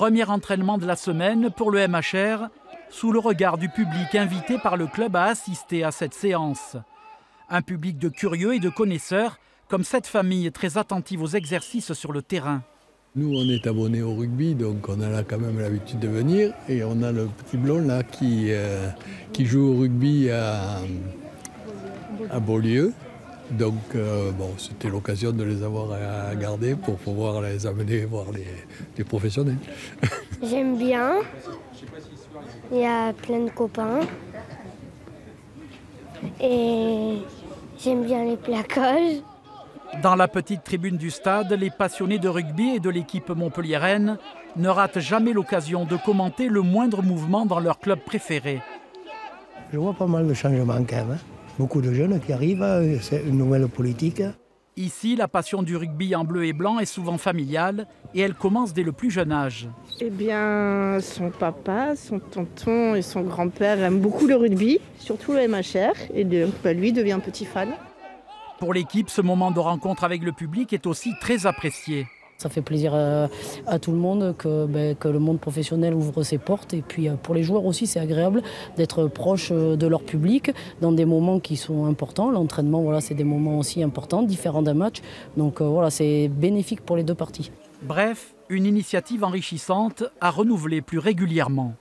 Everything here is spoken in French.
Premier entraînement de la semaine pour le MHR, sous le regard du public invité par le club à assister à cette séance. Un public de curieux et de connaisseurs, comme cette famille très attentive aux exercices sur le terrain. Nous, on est abonnés au rugby, donc on a là quand même l'habitude de venir. Et on a le petit blond là qui joue au rugby à Beaulieu. Donc bon, c'était l'occasion de les avoir à garder pour pouvoir les amener voir les professionnels. J'aime bien, il y a plein de copains et j'aime bien les plaquages. Dans la petite tribune du stade, les passionnés de rugby et de l'équipe montpelliéraine ne ratent jamais l'occasion de commenter le moindre mouvement dans leur club préféré. Je vois pas mal de changements quand même. Beaucoup de jeunes qui arrivent, c'est une nouvelle politique. Ici, la passion du rugby en bleu et blanc est souvent familiale et elle commence dès le plus jeune âge. Eh bien, son papa, son tonton et son grand-père aiment beaucoup le rugby, surtout le MHR, et lui devient petit fan. Pour l'équipe, ce moment de rencontre avec le public est aussi très apprécié. Ça fait plaisir à tout le monde que le monde professionnel ouvre ses portes. Et puis pour les joueurs aussi, c'est agréable d'être proche de leur public dans des moments qui sont importants. L'entraînement, voilà, c'est des moments aussi importants, différents d'un match. Donc voilà, c'est bénéfique pour les deux parties. Bref, une initiative enrichissante à renouveler plus régulièrement.